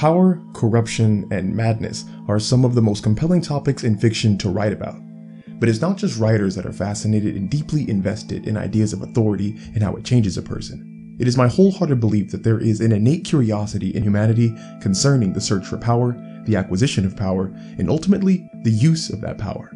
Power, corruption, and madness are some of the most compelling topics in fiction to write about. But it's not just writers that are fascinated and deeply invested in ideas of authority and how it changes a person. It is my wholehearted belief that there is an innate curiosity in humanity concerning the search for power, the acquisition of power, and ultimately, the use of that power.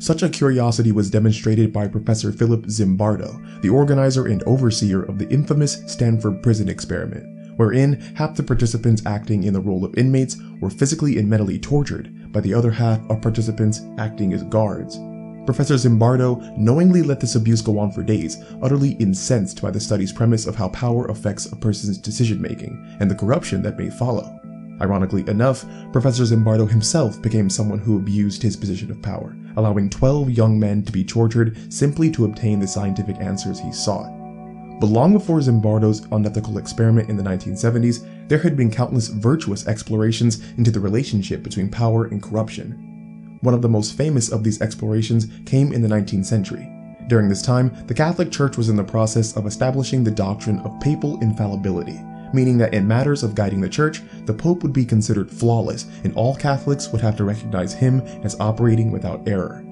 Such a curiosity was demonstrated by Professor Philip Zimbardo, the organizer and overseer of the infamous Stanford Prison Experiment, wherein half the participants acting in the role of inmates were physically and mentally tortured by the other half of participants acting as guards. Professor Zimbardo knowingly let this abuse go on for days, utterly incensed by the study's premise of how power affects a person's decision-making and the corruption that may follow. Ironically enough, Professor Zimbardo himself became someone who abused his position of power, allowing 12 young men to be tortured simply to obtain the scientific answers he sought. But long before Zimbardo's unethical experiment in the 1970s, there had been countless virtuous explorations into the relationship between power and corruption. One of the most famous of these explorations came in the 19th century. During this time, the Catholic Church was in the process of establishing the doctrine of papal infallibility, meaning that in matters of guiding the Church, the Pope would be considered flawless and all Catholics would have to recognize him as operating without error.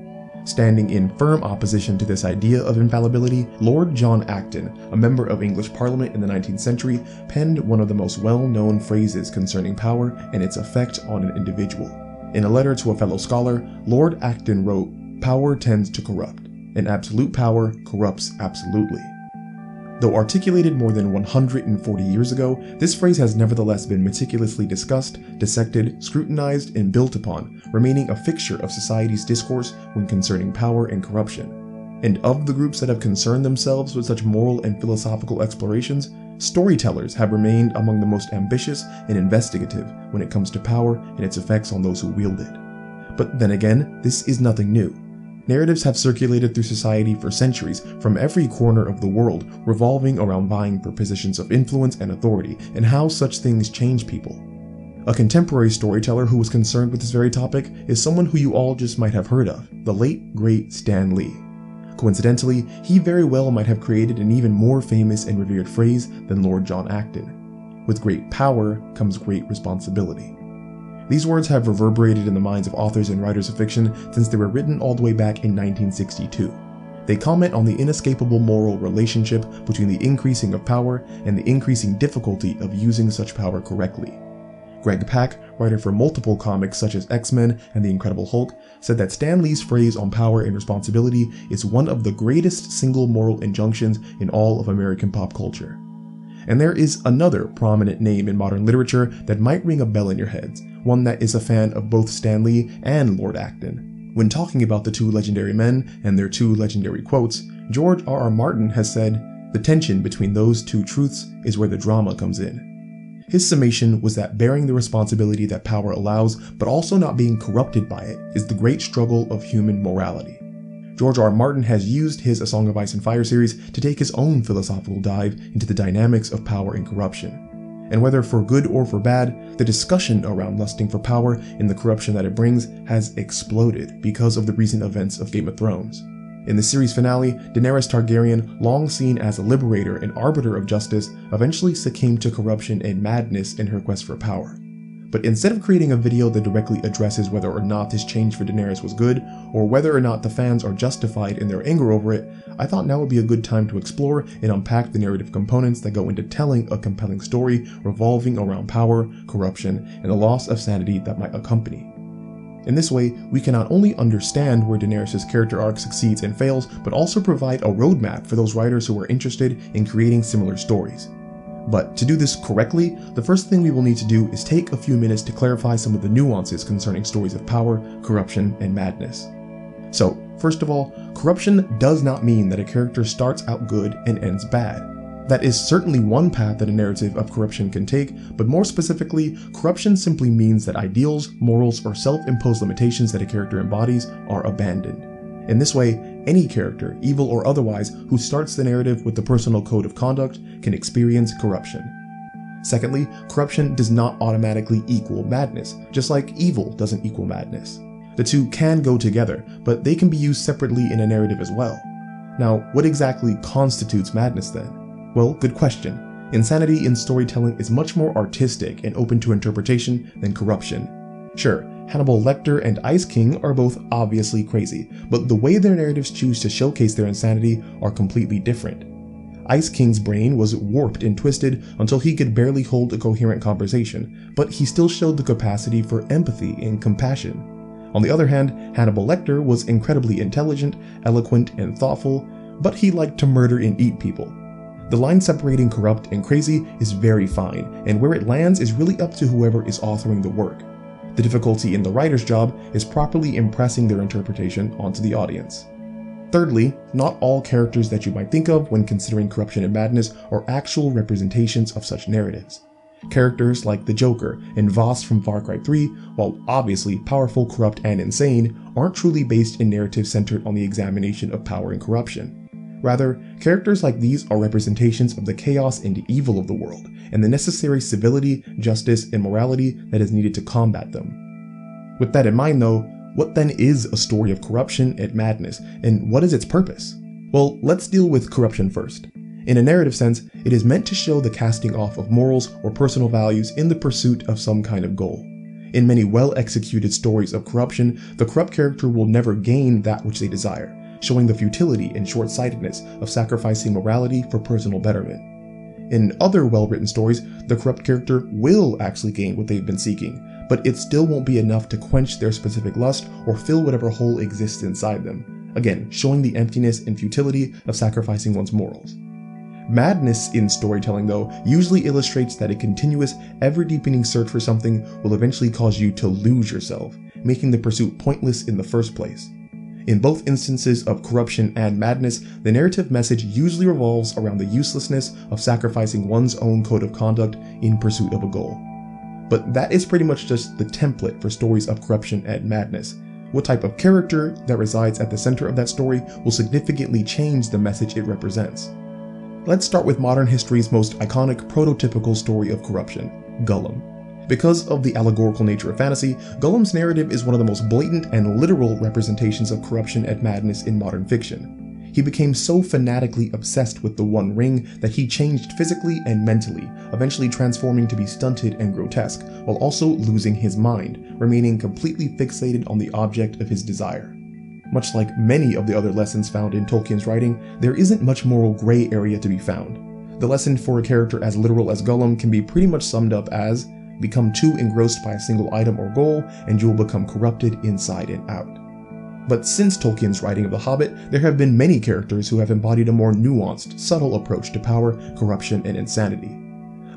Standing in firm opposition to this idea of infallibility, Lord John Acton, a member of English Parliament in the 19th century, penned one of the most well-known phrases concerning power and its effect on an individual. In a letter to a fellow scholar, Lord Acton wrote, "Power tends to corrupt, and absolute power corrupts absolutely." Though articulated more than 140 years ago, this phrase has nevertheless been meticulously discussed, dissected, scrutinized, and built upon, remaining a fixture of society's discourse when concerning power and corruption. And of the groups that have concerned themselves with such moral and philosophical explorations, storytellers have remained among the most ambitious and investigative when it comes to power and its effects on those who wield it. But then again, this is nothing new. Narratives have circulated through society for centuries from every corner of the world, revolving around vying for positions of influence and authority, and how such things change people. A contemporary storyteller who was concerned with this very topic is someone who you all just might have heard of, the late, great Stan Lee. Coincidentally, he very well might have created an even more famous and revered phrase than Lord John Acton. With great power comes great responsibility. These words have reverberated in the minds of authors and writers of fiction since they were written all the way back in 1962. They comment on the inescapable moral relationship between the increasing of power and the increasing difficulty of using such power correctly. Greg Pak, writer for multiple comics such as X-Men and The Incredible Hulk, said that Stan Lee's phrase on power and responsibility is one of the greatest single moral injunctions in all of American pop culture. And there is another prominent name in modern literature that might ring a bell in your heads, one that is a fan of both Stan Lee and Lord Acton. When talking about the two legendary men and their two legendary quotes, George R. R. Martin has said, "The tension between those two truths is where the drama comes in." His summation was that bearing the responsibility that power allows, but also not being corrupted by it, is the great struggle of human morality. George R. R. Martin has used his A Song of Ice and Fire series to take his own philosophical dive into the dynamics of power and corruption. And whether for good or for bad, the discussion around lusting for power and the corruption that it brings has exploded because of the recent events of Game of Thrones. In the series finale, Daenerys Targaryen, long seen as a liberator and arbiter of justice, eventually succumbed to corruption and madness in her quest for power. But instead of creating a video that directly addresses whether or not this change for Daenerys was good, or whether or not the fans are justified in their anger over it, I thought now would be a good time to explore and unpack the narrative components that go into telling a compelling story revolving around power, corruption, and the loss of sanity that might accompany. In this way, we can not only understand where Daenerys' character arc succeeds and fails, but also provide a roadmap for those writers who are interested in creating similar stories. But to do this correctly, the first thing we will need to do is take a few minutes to clarify some of the nuances concerning stories of power, corruption, and madness. So, first of all, corruption does not mean that a character starts out good and ends bad. That is certainly one path that a narrative of corruption can take, but more specifically, corruption simply means that ideals, morals, or self-imposed limitations that a character embodies are abandoned. In this way, any character, evil or otherwise, who starts the narrative with the personal code of conduct can experience corruption. Secondly, corruption does not automatically equal madness, just like evil doesn't equal madness. The two can go together, but they can be used separately in a narrative as well. Now, what exactly constitutes madness then? Well, good question. Insanity in storytelling is much more artistic and open to interpretation than corruption. Sure, Hannibal Lecter and Ice King are both obviously crazy, but the way their narratives choose to showcase their insanity are completely different. Ice King's brain was warped and twisted until he could barely hold a coherent conversation, but he still showed the capacity for empathy and compassion. On the other hand, Hannibal Lecter was incredibly intelligent, eloquent, and thoughtful, but he liked to murder and eat people. The line separating corrupt and crazy is very fine, and where it lands is really up to whoever is authoring the work. The difficulty in the writer's job is properly impressing their interpretation onto the audience. Thirdly, not all characters that you might think of when considering corruption and madness are actual representations of such narratives. Characters like the Joker and Voss from Far Cry 3, while obviously powerful, corrupt, and insane, aren't truly based in narratives centered on the examination of power and corruption. Rather, characters like these are representations of the chaos and the evil of the world, and the necessary civility, justice, and morality that is needed to combat them. With that in mind though, what then is a story of corruption and madness, and what is its purpose? Well, let's deal with corruption first. In a narrative sense, it is meant to show the casting off of morals or personal values in the pursuit of some kind of goal. In many well-executed stories of corruption, the corrupt character will never gain that which they desire, showing the futility and short-sightedness of sacrificing morality for personal betterment. In other well-written stories, the corrupt character will actually gain what they've been seeking, but it still won't be enough to quench their specific lust or fill whatever hole exists inside them, again showing the emptiness and futility of sacrificing one's morals. Madness in storytelling though usually illustrates that a continuous, ever-deepening search for something will eventually cause you to lose yourself, making the pursuit pointless in the first place. In both instances of corruption and madness, the narrative message usually revolves around the uselessness of sacrificing one's own code of conduct in pursuit of a goal. But that is pretty much just the template for stories of corruption and madness. What type of character that resides at the center of that story will significantly change the message it represents. Let's start with modern history's most iconic prototypical story of corruption, Gollum. Because of the allegorical nature of fantasy, Gollum's narrative is one of the most blatant and literal representations of corruption and madness in modern fiction. He became so fanatically obsessed with the One Ring that he changed physically and mentally, eventually transforming to be stunted and grotesque, while also losing his mind, remaining completely fixated on the object of his desire. Much like many of the other lessons found in Tolkien's writing, there isn't much moral gray area to be found. The lesson for a character as literal as Gollum can be pretty much summed up as, become too engrossed by a single item or goal, and you will become corrupted inside and out. But since Tolkien's writing of The Hobbit, there have been many characters who have embodied a more nuanced, subtle approach to power, corruption, and insanity.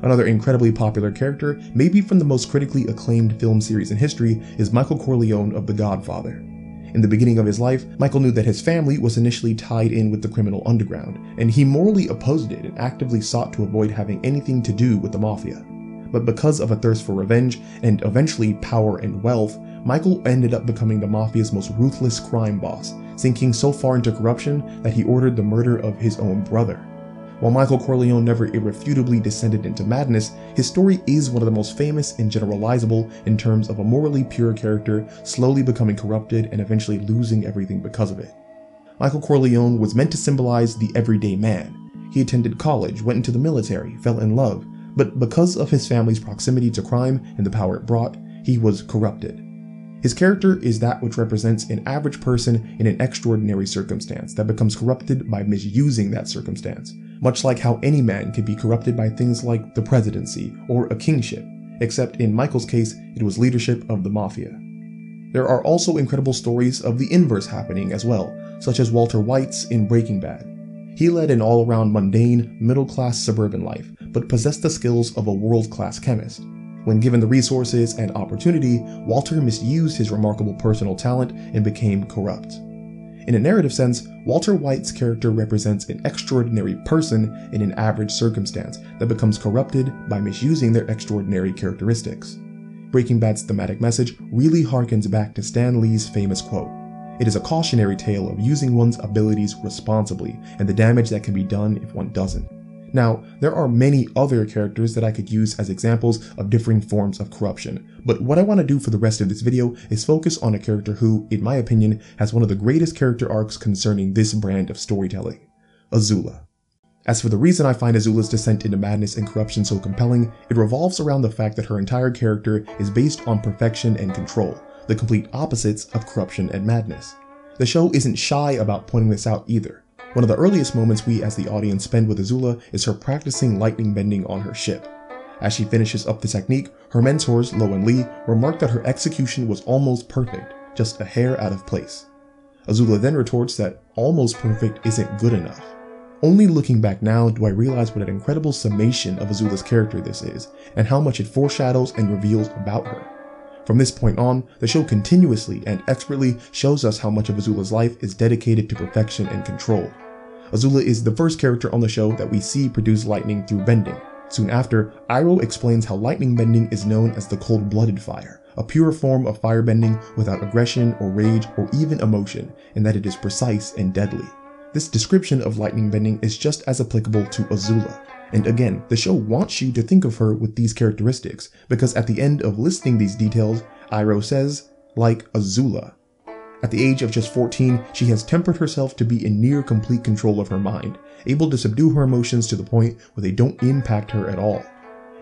Another incredibly popular character, maybe from the most critically acclaimed film series in history, is Michael Corleone of The Godfather. In the beginning of his life, Michael knew that his family was initially tied in with the criminal underground, and he morally opposed it and actively sought to avoid having anything to do with the mafia. But because of a thirst for revenge, and eventually power and wealth, Michael ended up becoming the mafia's most ruthless crime boss, sinking so far into corruption that he ordered the murder of his own brother. While Michael Corleone never irrefutably descended into madness, his story is one of the most famous and generalizable in terms of a morally pure character slowly becoming corrupted and eventually losing everything because of it. Michael Corleone was meant to symbolize the everyday man. He attended college, went into the military, fell in love, but because of his family's proximity to crime and the power it brought, he was corrupted. His character is that which represents an average person in an extraordinary circumstance that becomes corrupted by misusing that circumstance, much like how any man can be corrupted by things like the presidency or a kingship, except in Michael's case, it was leadership of the mafia. There are also incredible stories of the inverse happening as well, such as Walter White's in Breaking Bad. He led an all-around mundane, middle-class suburban life, but possessed the skills of a world-class chemist. When given the resources and opportunity, Walter misused his remarkable personal talent and became corrupt. In a narrative sense, Walter White's character represents an extraordinary person in an average circumstance that becomes corrupted by misusing their extraordinary characteristics. Breaking Bad's thematic message really harkens back to Stan Lee's famous quote, "It is a cautionary tale of using one's abilities responsibly and the damage that can be done if one doesn't." Now, there are many other characters that I could use as examples of differing forms of corruption, but what I want to do for the rest of this video is focus on a character who, in my opinion, has one of the greatest character arcs concerning this brand of storytelling, Azula. As for the reason I find Azula's descent into madness and corruption so compelling, it revolves around the fact that her entire character is based on perfection and control, the complete opposites of corruption and madness. The show isn't shy about pointing this out either. One of the earliest moments we as the audience spend with Azula is her practicing lightning bending on her ship. As she finishes up the technique, her mentors, Lo and Lee, remark that her execution was almost perfect, just a hair out of place. Azula then retorts that almost perfect isn't good enough. Only looking back now do I realize what an incredible summation of Azula's character this is, and how much it foreshadows and reveals about her. From this point on, the show continuously and expertly shows us how much of Azula's life is dedicated to perfection and control. Azula is the first character on the show that we see produce lightning through bending. Soon after, Iroh explains how lightning bending is known as the cold-blooded fire, a pure form of firebending without aggression or rage or even emotion, and that it is precise and deadly. This description of lightning bending is just as applicable to Azula. And again, the show wants you to think of her with these characteristics, because at the end of listing these details, Iroh says, like Azula. At the age of just 14, she has tempered herself to be in near complete control of her mind, able to subdue her emotions to the point where they don't impact her at all.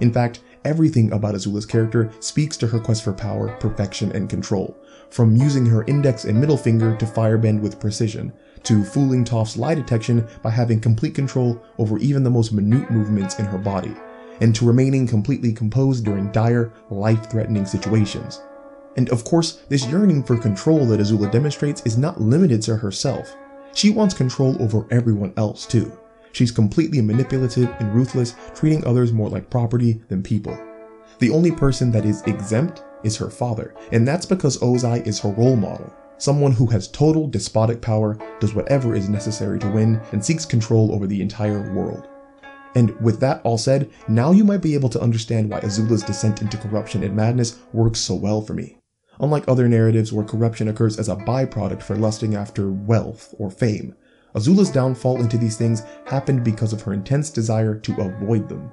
In fact, everything about Azula's character speaks to her quest for power, perfection, and control, from using her index and middle finger to firebend with precision, to fooling Toph's lie detection by having complete control over even the most minute movements in her body, and to remaining completely composed during dire, life-threatening situations. And of course, this yearning for control that Azula demonstrates is not limited to herself. She wants control over everyone else too. She's completely manipulative and ruthless, treating others more like property than people. The only person that is exempt is her father, and that's because Ozai is her role model. Someone who has total despotic power, does whatever is necessary to win, and seeks control over the entire world. And with that all said, now you might be able to understand why Azula's descent into corruption and madness works so well for me. Unlike other narratives where corruption occurs as a byproduct for lusting after wealth or fame, Azula's downfall into these things happened because of her intense desire to avoid them.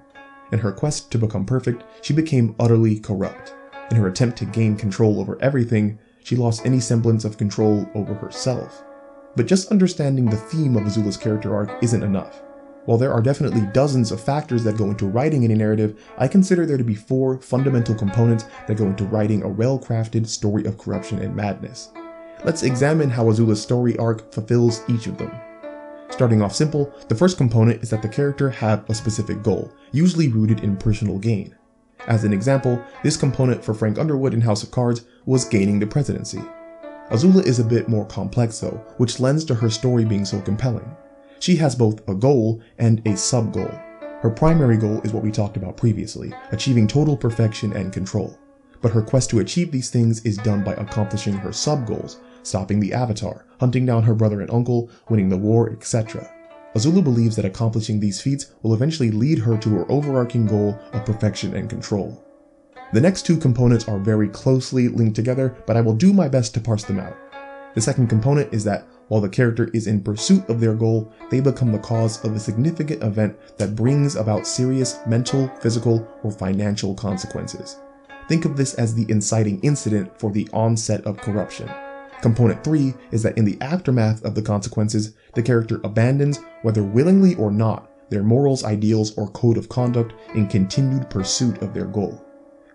In her quest to become perfect, she became utterly corrupt. In her attempt to gain control over everything, she lost any semblance of control over herself. But just understanding the theme of Azula's character arc isn't enough. While there are definitely dozens of factors that go into writing any narrative, I consider there to be four fundamental components that go into writing a well-crafted story of corruption and madness. Let's examine how Azula's story arc fulfills each of them. Starting off simple, the first component is that the character have a specific goal, usually rooted in personal gain. As an example, this component for Frank Underwood in House of Cards was gaining the presidency. Azula is a bit more complex though, which lends to her story being so compelling. She has both a goal and a sub-goal. Her primary goal is what we talked about previously, achieving total perfection and control. But her quest to achieve these things is done by accomplishing her sub-goals, stopping the Avatar, hunting down her brother and uncle, winning the war, etc. Azula believes that accomplishing these feats will eventually lead her to her overarching goal of perfection and control. The next two components are very closely linked together, but I will do my best to parse them out. The second component is that, while the character is in pursuit of their goal, they become the cause of a significant event that brings about serious mental, physical, or financial consequences. Think of this as the inciting incident for the onset of corruption. Component 3 is that in the aftermath of the consequences, the character abandons, whether willingly or not, their morals, ideals, or code of conduct in continued pursuit of their goal.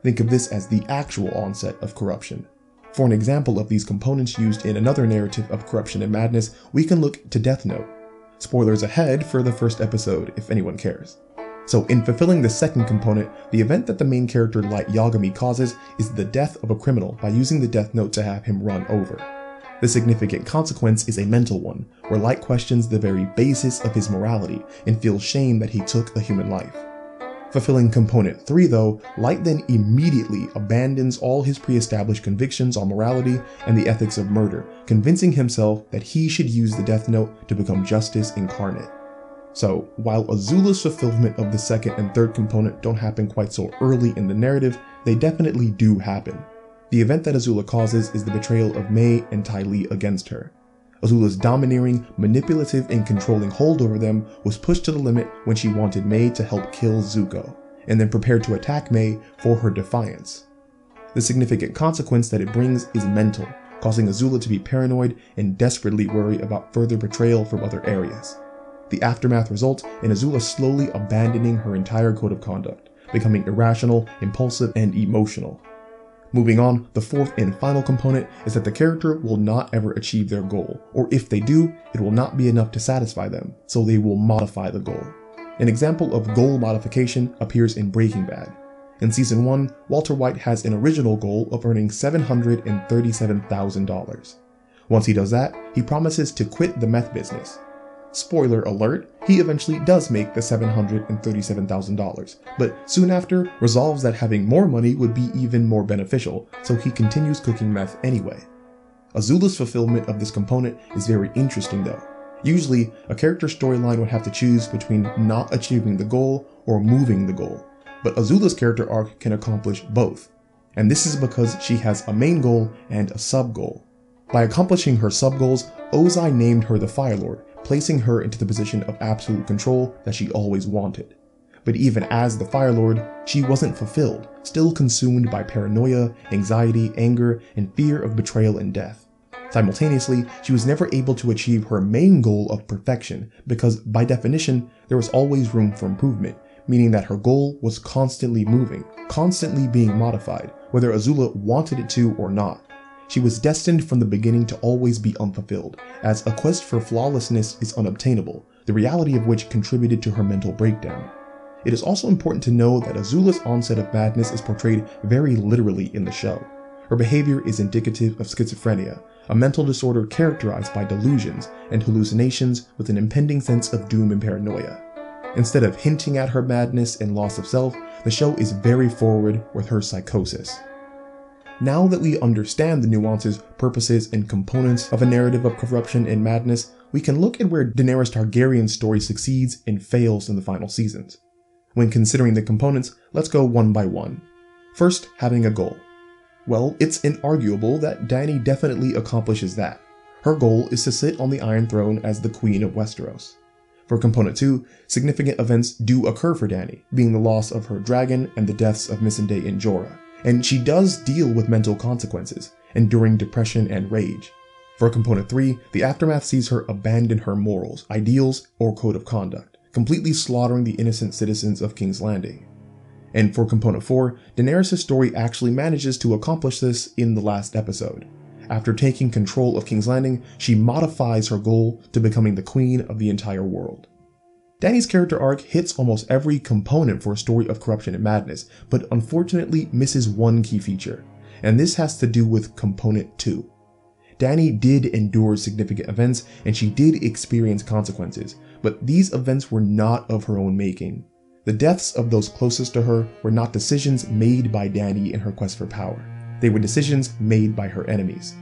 Think of this as the actual onset of corruption. For an example of these components used in another narrative of corruption and madness, we can look to Death Note. Spoilers ahead for the first episode, if anyone cares. So in fulfilling the second component, the event that the main character Light Yagami causes is the death of a criminal by using the Death Note to have him run over. The significant consequence is a mental one, where Light questions the very basis of his morality and feels shame that he took a human life. Fulfilling component 3 though, Light then immediately abandons all his pre-established convictions on morality and the ethics of murder, convincing himself that he should use the Death Note to become justice incarnate. So, while Azula's fulfillment of the second and third component don't happen quite so early in the narrative, they definitely do happen. The event that Azula causes is the betrayal of Mei and Ty Lee against her. Azula's domineering, manipulative, and controlling hold over them was pushed to the limit when she wanted Mei to help kill Zuko, and then prepared to attack Mei for her defiance. The significant consequence that it brings is mental, causing Azula to be paranoid and desperately worry about further betrayal from other areas. the aftermath results in Azula slowly abandoning her entire code of conduct, becoming irrational, impulsive, and emotional. Moving on, the fourth and final component is that the character will not ever achieve their goal, or if they do, it will not be enough to satisfy them, so they will modify the goal. An example of goal modification appears in Breaking Bad. In Season 1, Walter White has an original goal of earning $737,000. Once he does that, he promises to quit the meth business. Spoiler alert, he eventually does make the $737,000, but soon after resolves that having more money would be even more beneficial, so he continues cooking meth anyway. Azula's fulfillment of this component is very interesting though. Usually, a character's storyline would have to choose between not achieving the goal or moving the goal, but Azula's character arc can accomplish both, and this is because she has a main goal and a sub-goal. By accomplishing her sub-goals, Ozai named her the Fire Lord, placing her into the position of absolute control that she always wanted. But even as the Fire Lord, she wasn't fulfilled, still consumed by paranoia, anxiety, anger, and fear of betrayal and death. Simultaneously, she was never able to achieve her main goal of perfection because, by definition, there was always room for improvement, meaning that her goal was constantly moving, constantly being modified, whether Azula wanted it to or not. She was destined from the beginning to always be unfulfilled, as a quest for flawlessness is unobtainable, the reality of which contributed to her mental breakdown. It is also important to know that Azula's onset of madness is portrayed very literally in the show. Her behavior is indicative of schizophrenia, a mental disorder characterized by delusions and hallucinations with an impending sense of doom and paranoia. Instead of hinting at her madness and loss of self, the show is very forward with her psychosis. Now that we understand the nuances, purposes, and components of a narrative of corruption and madness, we can look at where Daenerys Targaryen's story succeeds and fails in the final seasons. When considering the components, let's go one by one. First, having a goal. Well, it's inarguable that Dany definitely accomplishes that. Her goal is to sit on the Iron Throne as the Queen of Westeros. For component 2, significant events do occur for Dany, being the loss of her dragon and the deaths of Missandei and Jorah. And she does deal with mental consequences, enduring depression and rage. For component 3, the aftermath sees her abandon her morals, ideals, or code of conduct, completely slaughtering the innocent citizens of King's Landing. And for component 4, Daenerys' story actually manages to accomplish this in the last episode. After taking control of King's Landing, she modifies her goal to becoming the queen of the entire world. Dany's character arc hits almost every component for a story of corruption and madness, but unfortunately misses one key feature, and this has to do with component 2. Dany did endure significant events, and she did experience consequences, but these events were not of her own making. The deaths of those closest to her were not decisions made by Dany in her quest for power. They were decisions made by her enemies.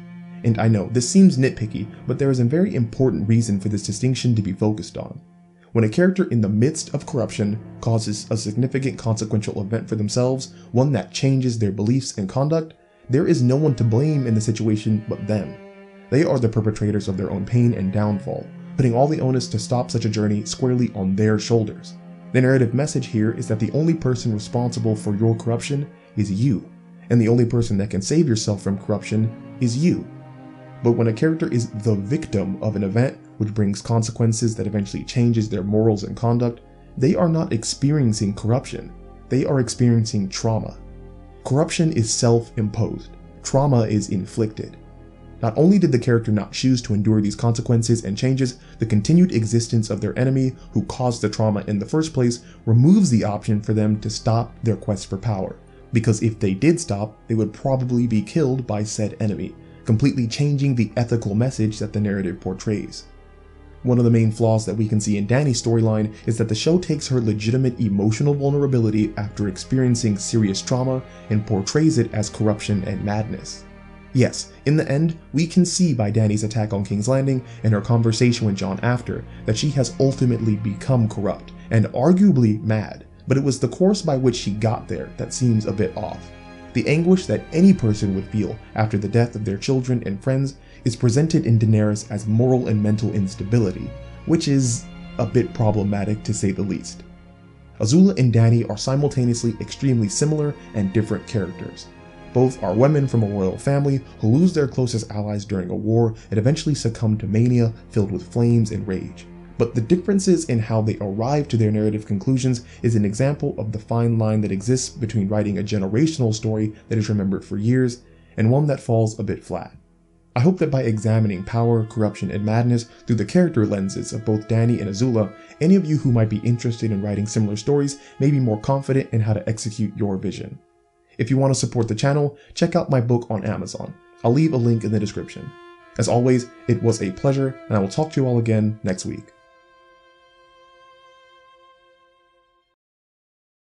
And I know, this seems nitpicky, but there is a very important reason for this distinction to be focused on. When a character in the midst of corruption causes a significant consequential event for themselves, one that changes their beliefs and conduct, there is no one to blame in the situation but them. They are the perpetrators of their own pain and downfall, putting all the onus to stop such a journey squarely on their shoulders. The narrative message here is that the only person responsible for your corruption is you, and the only person that can save yourself from corruption is you. But when a character is the victim of an event, which brings consequences that eventually changes their morals and conduct, they are not experiencing corruption, they are experiencing trauma. Corruption is self-imposed, trauma is inflicted. Not only did the character not choose to endure these consequences and changes, the continued existence of their enemy who caused the trauma in the first place removes the option for them to stop their quest for power, because if they did stop, they would probably be killed by said enemy, completely changing the ethical message that the narrative portrays. One of the main flaws that we can see in Dany's storyline is that the show takes her legitimate emotional vulnerability after experiencing serious trauma and portrays it as corruption and madness. Yes, in the end, we can see by Dany's attack on King's Landing and her conversation with John after that she has ultimately become corrupt and arguably mad, but it was the course by which she got there that seems a bit off. The anguish that any person would feel after the death of their children and friends is presented in Daenerys as moral and mental instability, which is a bit problematic to say the least. Azula and Dany are simultaneously extremely similar and different characters. Both are women from a royal family who lose their closest allies during a war and eventually succumb to mania filled with flames and rage. but the differences in how they arrive to their narrative conclusions is an example of the fine line that exists between writing a generational story that is remembered for years and one that falls a bit flat. I hope that by examining power, corruption, and madness through the character lenses of both Dany and Azula, any of you who might be interested in writing similar stories may be more confident in how to execute your vision. If you want to support the channel, check out my book on Amazon. I'll leave a link in the description. As always, it was a pleasure, and I will talk to you all again next week.